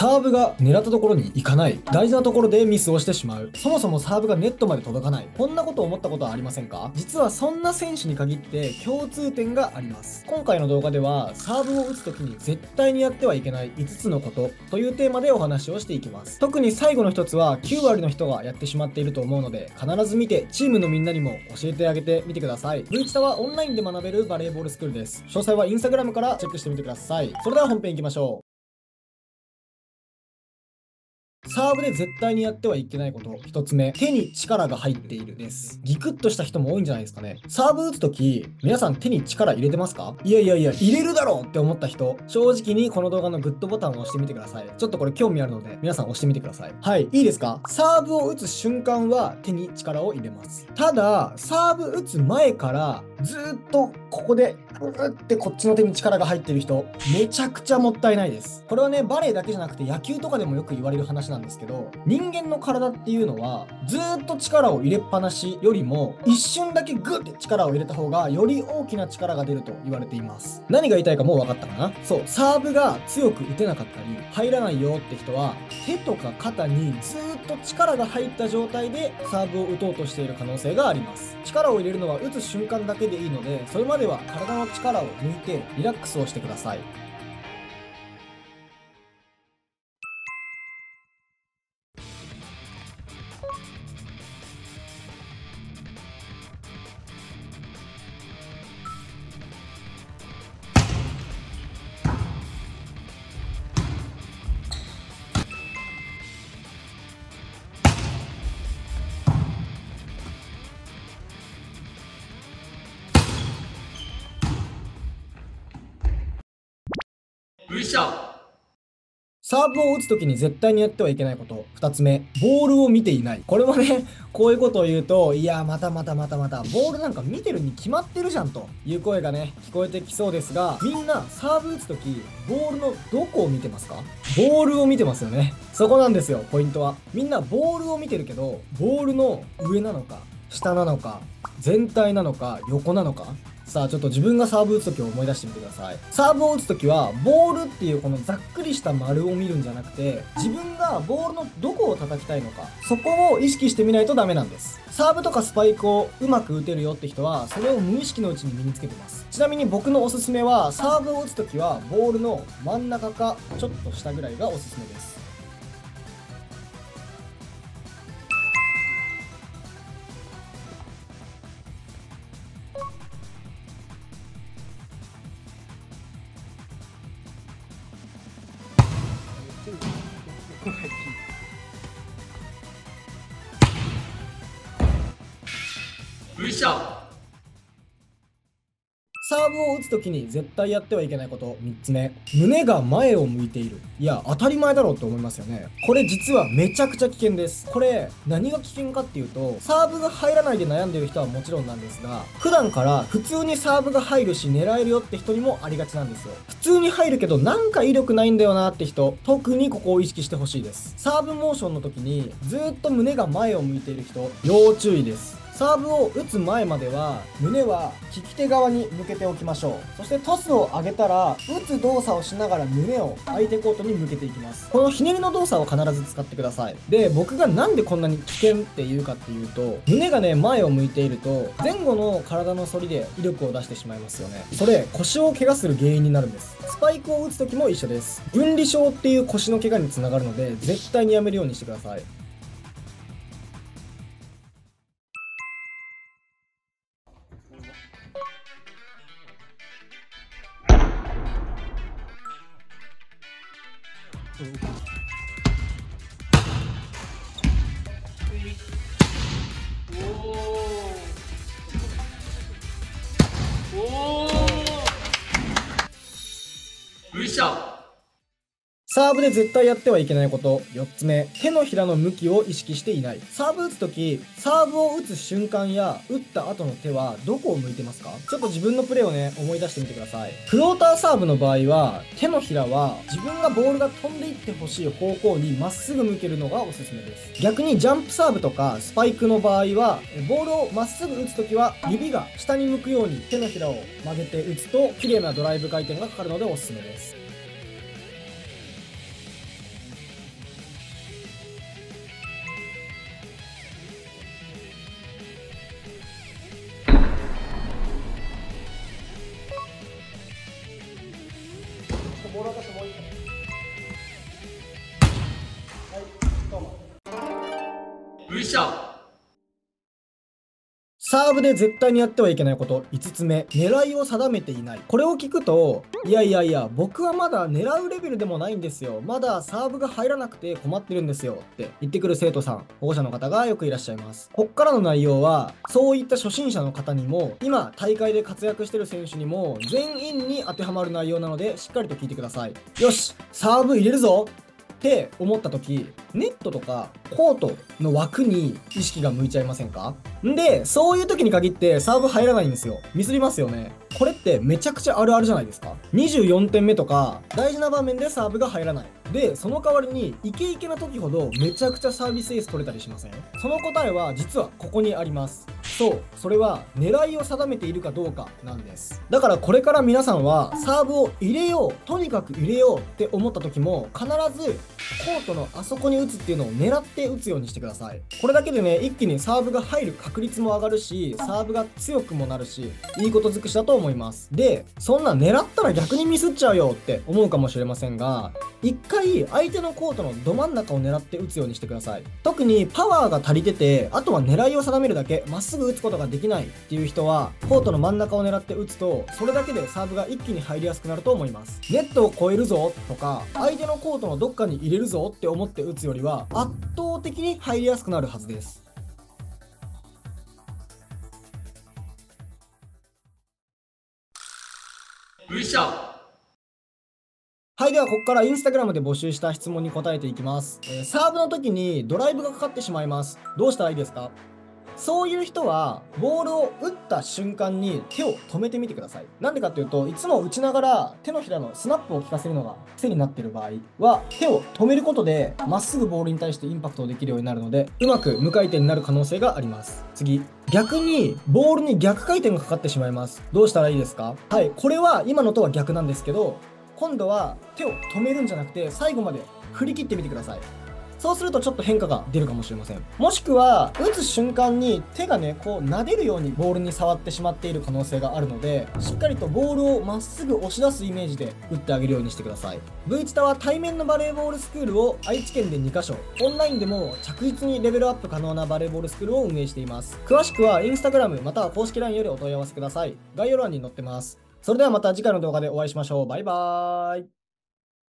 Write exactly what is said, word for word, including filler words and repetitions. サーブが狙ったところに行かない。大事なところでミスをしてしまう。そもそもサーブがネットまで届かない。こんなことを思ったことはありませんか？実はそんな選手に限って共通点があります。今回の動画ではサーブを打つときに絶対にやってはいけないいつつのことというテーマでお話をしていきます。特に最後のひとつはきゅうわりの人がやってしまっていると思うので、必ず見てチームのみんなにも教えてあげてみてください。ブイチタはオンラインで学べるバレーボールスクールです。詳細はインスタグラムからチェックしてみてください。それでは本編いきましょう。サーブで絶対にやってはいけないこと。一つ目、手に力が入っているです。ギクッとした人も多いんじゃないですかね。サーブ打つとき、皆さん手に力入れてますか？いやいやいや、入れるだろうって思った人、正直にこの動画のグッドボタンを押してみてください。ちょっとこれ興味あるので、皆さん押してみてください。はい、いいですか？サーブを打つ瞬間は手に力を入れます。ただ、サーブ打つ前から、ずーっとここで、うーってこっちの手に力が入ってる人、めちゃくちゃもったいないです。これはね、バレーだけじゃなくて野球とかでもよく言われる話なんですけど、人間の体っていうのはずーっと力を入れっぱなしよりも一瞬だけグッて力を入れた方がより大きな力が出ると言われています。何が言いたいかもう分かったかな。そう、サーブが強く打てなかったり入らないよって人は手とか肩にずーっと力が入った状態でサーブを打とうとしている可能性があります。力を入れるのは打つ瞬間だけでいいので、それまでは体の力を抜いてリラックスをしてください。サーブを打つときに絶対にやってはいけないこと。二つ目、ボールを見ていない。これもね、こういうことを言うと、いや、またまたまたまた、ボールなんか見てるに決まってるじゃんという声がね、聞こえてきそうですが、みんなサーブ打つとき、ボールのどこを見てますか？ボールを見てますよね。そこなんですよ、ポイントは。みんなボールを見てるけど、ボールの上なのか、下なのか、全体なのか、横なのか。さあ、ちょっと自分がサーブ打つときを思い出してみてください。サーブを打つときは、ボールっていうこのざっくりした丸を見るんじゃなくて、自分がボールのどこを叩きたいのか、そこを意識してみないとダメなんです。サーブとかスパイクをうまく打てるよって人は、それを無意識のうちに身につけてます。ちなみに僕のおすすめは、サーブを打つときは、ボールの真ん中か、ちょっと下ぐらいがおすすめです。サーブを打つときに絶対やってはいけないこと。みっつめ。胸が前を向いている。いや、当たり前だろうと思いますよね。これ実はめちゃくちゃ危険です。これ、何が危険かっていうと、サーブが入らないで悩んでいる人はもちろんなんですが、普段から普通にサーブが入るし狙えるよって人にもありがちなんですよ。普通に入るけどなんか威力ないんだよなって人、特にここを意識してほしいです。サーブモーションの時にずっと胸が前を向いている人、要注意です。サーブを打つ前までは胸は利き手側に向けておきましょう。そしてトスを上げたら打つ動作をしながら胸を相手コートに向けていきます。このひねりの動作を必ず使ってください。で、僕がなんでこんなに危険っていうかっていうと、胸がね前を向いていると前後の体の反りで威力を出してしまいますよね。それ腰を怪我する原因になるんです。スパイクを打つ時も一緒です。分離症っていう腰の怪我につながるので絶対にやめるようにしてください。サーブで絶対やってはいけないこと。よっつめ、手のひらの向きを意識していない。サーブ打つとき、サーブを打つ瞬間や、打った後の手はどこを向いてますか？ちょっと自分のプレーをね、思い出してみてください。フローターサーブの場合は、手のひらは自分がボールが飛んでいってほしい方向にまっすぐ向けるのがおすすめです。逆にジャンプサーブとかスパイクの場合は、ボールをまっすぐ打つときは、指が下に向くように手のひらを曲げて打つと、綺麗なドライブ回転がかかるのでおすすめです。ボール落としてもう一回。はい、どうも。ブリッシャー。サーブで絶対にやってはいけないこといつつめ、狙いを定めていない。これを聞くと、いやいやいや、僕はまだ狙うレベルでもないんですよ、まだサーブが入らなくて困ってるんですよって言ってくる生徒さん、保護者の方がよくいらっしゃいます。こっからの内容は、そういった初心者の方にも、今大会で活躍してる選手にも全員に当てはまる内容なので、しっかりと聞いてください。よし、サーブ入れるぞって思った時、ネットとかコートの枠に意識が向いちゃいませんか？んで、そういう時に限ってサーブ入らないんですよ。ミスりますよね。これってめちゃくちゃあるあるじゃないですか。にじゅうよんてんめとか大事な場面でサーブが入らない。で、その代わりにイケイケな時ほどめちゃくちゃサービスエース取れたりしません？その答えは実はここにあります。そう、それは狙いを定めているかどうかなんです。だからこれから皆さんはサーブを入れよう、とにかく入れようって思った時も必ずコートのあそこに打つっていうのを狙って打つようにしてください。これだけでね、一気にサーブが入る確率も上がるし、サーブが強くもなるし、いいこと尽くしだと思います。で、そんな狙ったら逆にミスっちゃうよって思うかもしれませんが、一回相手のコートのど真ん中を狙って打つようにしてください。特にパワーが足りてて、あとは狙いを定めるだけ、まっすぐ打つことができないっていう人は、コートの真ん中を狙って打つと、それだけでサーブが一気に入りやすくなると思います。ネットを越えるぞとか、相手のコートのどっかに入れるぞって思って打つよりは圧倒的に入りやすくなるはずです。ブリッシャー。はい、ではここからインスタグラムで募集した質問に答えていきます。えー、サーブの時にドライブがかかってしまいます。どうしたらいいですか？そういう人はボールを打った瞬間に手を止めてみてください。なんでかっていうと、いつも打ちながら手のひらのスナップを効かせるのが癖になっている場合は、手を止めることでまっすぐボールに対してインパクトできるようになるので、うまく無回転になる可能性があります。次、逆にボールに逆回転がかかってしまいます。どうしたらいいですか？はい、これは今のとは逆なんですけど、今度は手を止めるんじゃなくて、最後まで振り切ってみてください。そうするとちょっと変化が出るかもしれません。もしくは打つ瞬間に手がね、こう撫でるようにボールに触ってしまっている可能性があるので、しっかりとボールをまっすぐ押し出すイメージで打ってあげるようにしてください。ブイチタは対面のバレーボールスクールを愛知県でにかしょ、オンラインでも着実にレベルアップ可能なバレーボールスクールを運営しています。詳しくはインスタグラムまたは公式 ライン よりお問い合わせください。概要欄に載ってます。それではまた次回の動画でお会いしましょう。バイバーイ。